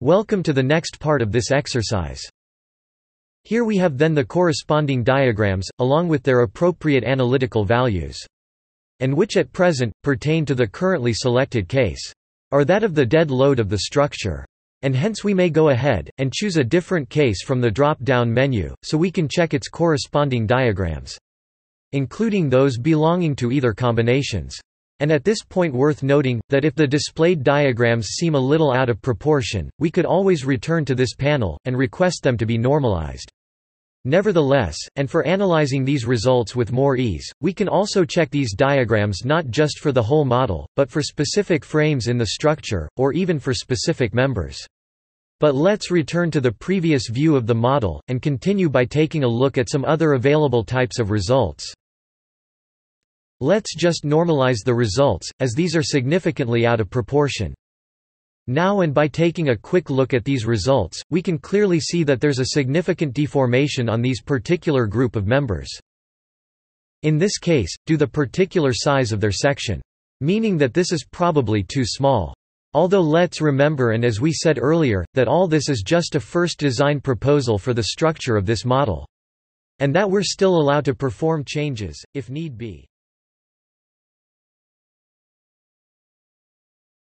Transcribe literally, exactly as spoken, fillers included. Welcome to the next part of this exercise. Here we have then the corresponding diagrams, along with their appropriate analytical values, and which at present pertain to the currently selected case, are that of the dead load of the structure. And hence we may go ahead and choose a different case from the drop-down menu, so we can check its corresponding diagrams, including those belonging to either combinations. And at this point worth noting, that if the displayed diagrams seem a little out of proportion, we could always return to this panel, and request them to be normalized. Nevertheless, and for analyzing these results with more ease, we can also check these diagrams not just for the whole model, but for specific frames in the structure, or even for specific members. But let's return to the previous view of the model, and continue by taking a look at some other available types of results. Let's just normalize the results, as these are significantly out of proportion. Now, and by taking a quick look at these results, we can clearly see that there's a significant deformation on these particular group of members. In this case, due to the particular size of their section. Meaning that this is probably too small. Although let's remember, and as we said earlier, that all this is just a first design proposal for the structure of this model. And that we're still allowed to perform changes, if need be.